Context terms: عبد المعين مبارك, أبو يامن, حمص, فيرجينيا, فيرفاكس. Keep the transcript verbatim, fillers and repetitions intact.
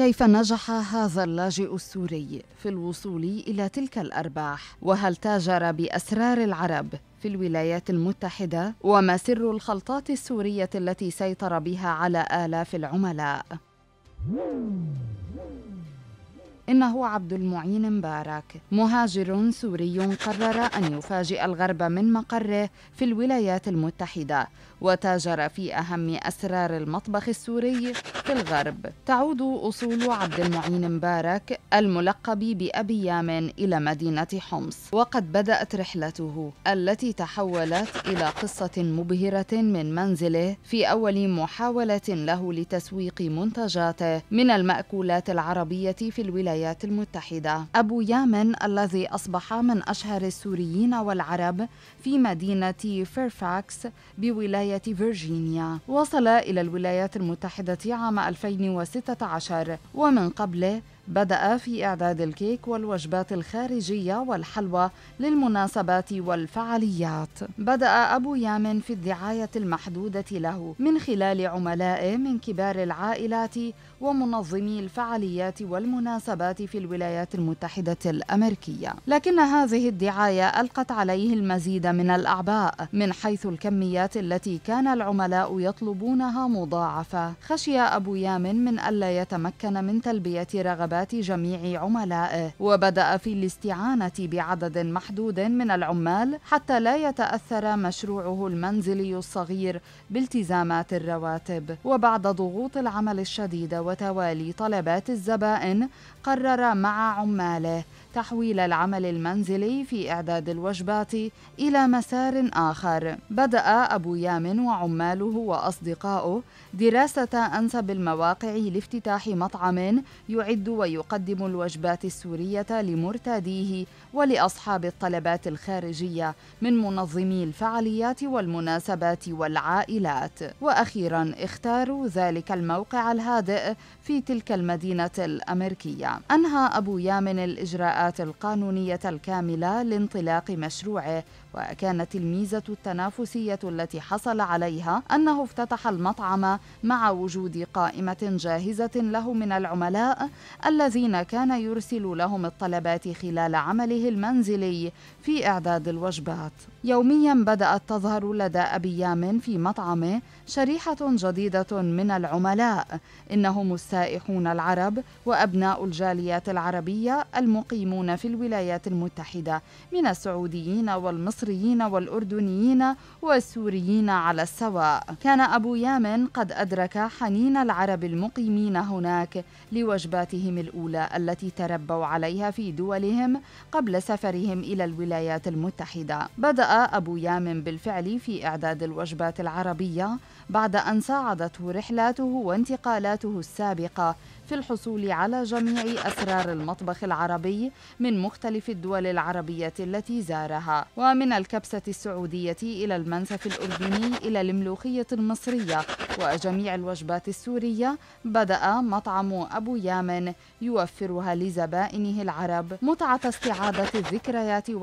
كيف نجح هذا اللاجئ السوري في الوصول إلى تلك الأرباح؟ وهل تاجر بأسرار العرب في الولايات المتحدة؟ وما سر الخلطات السورية التي سيطر بها على آلاف العملاء؟ إنه عبد المعين مبارك، مهاجر سوري قرر أن يفاجئ الغرب من مقره في الولايات المتحدة، وتاجر في أهم أسرار المطبخ السوري في الغرب. تعود أصول عبد المعين مبارك الملقب بأبي يامن إلى مدينة حمص، وقد بدأت رحلته التي تحولت إلى قصة مبهرة من منزله في أول محاولة له لتسويق منتجاته من المأكولات العربية في الولايات المتحدة. أبو يامن الذي أصبح من أشهر السوريين والعرب في مدينة فيرفاكس بولاية فيرجينيا، وصل إلى الولايات المتحدة عام ألفين وستة عشر، ومن قبله بدأ في إعداد الكيك والوجبات الخارجية والحلوى للمناسبات والفعاليات. بدأ أبو يامن في الدعاية المحدودة له من خلال عملائه من كبار العائلات ومنظمي الفعاليات والمناسبات في الولايات المتحدة الأمريكية، لكن هذه الدعاية ألقت عليه المزيد من الأعباء من حيث الكميات التي كان العملاء يطلبونها مضاعفة. خشي أبو يامن من ألا يتمكن من تلبية رغبات جميع عملائه، وبدأ في الاستعانة بعدد محدود من العمال حتى لا يتأثر مشروعه المنزلي الصغير بالتزامات الرواتب. وبعد ضغوط العمل الشديدة وتوالي طلبات الزبائن، قرر مع عماله تحويل العمل المنزلي في إعداد الوجبات إلى مسار آخر. بدأ أبو يامن وعماله وأصدقائه دراسة أنسب المواقع لافتتاح مطعم يعد ويقدم الوجبات السورية لمرتاديه ولأصحاب الطلبات الخارجية من منظمي الفعاليات والمناسبات والعائلات. وأخيرا اختاروا ذلك الموقع الهادئ في تلك المدينة الأمريكية. أنهى أبو يامن الإجراءات القانونية الكاملة لانطلاق مشروعه، وكانت الميزة التنافسية التي حصل عليها أنه افتتح المطعم مع وجود قائمة جاهزة له من العملاء الذين كان يرسل لهم الطلبات خلال عمله المنزلي في إعداد الوجبات. يوميا بدأت تظهر لدى أبي يامن في مطعمه شريحة جديدة من العملاء، إنهم السائحون العرب وأبناء الجاليات العربية المقيمون في الولايات المتحدة من السعوديين والمصريين والأردنيين والسوريين على السواء. كان أبو يامن قد أدرك حنين العرب المقيمين هناك لوجباتهم الأولى التي تربوا عليها في دولهم قبل سفرهم إلى الولايات المتحدة. بدأ أبو يامن بالفعل في إعداد الوجبات العربية بعد أن ساعدته رحلاته وانتقالاته السابقة في الحصول على جميع أسرار المطبخ العربي من مختلف الدول العربية التي زارها، ومن الكبسة السعودية إلى المنسف الأردني إلى الملوخية المصرية وجميع الوجبات السورية. بدأ مطعم أبو يامن يوفرها لزبائنه العرب متعة استعادة الذكريات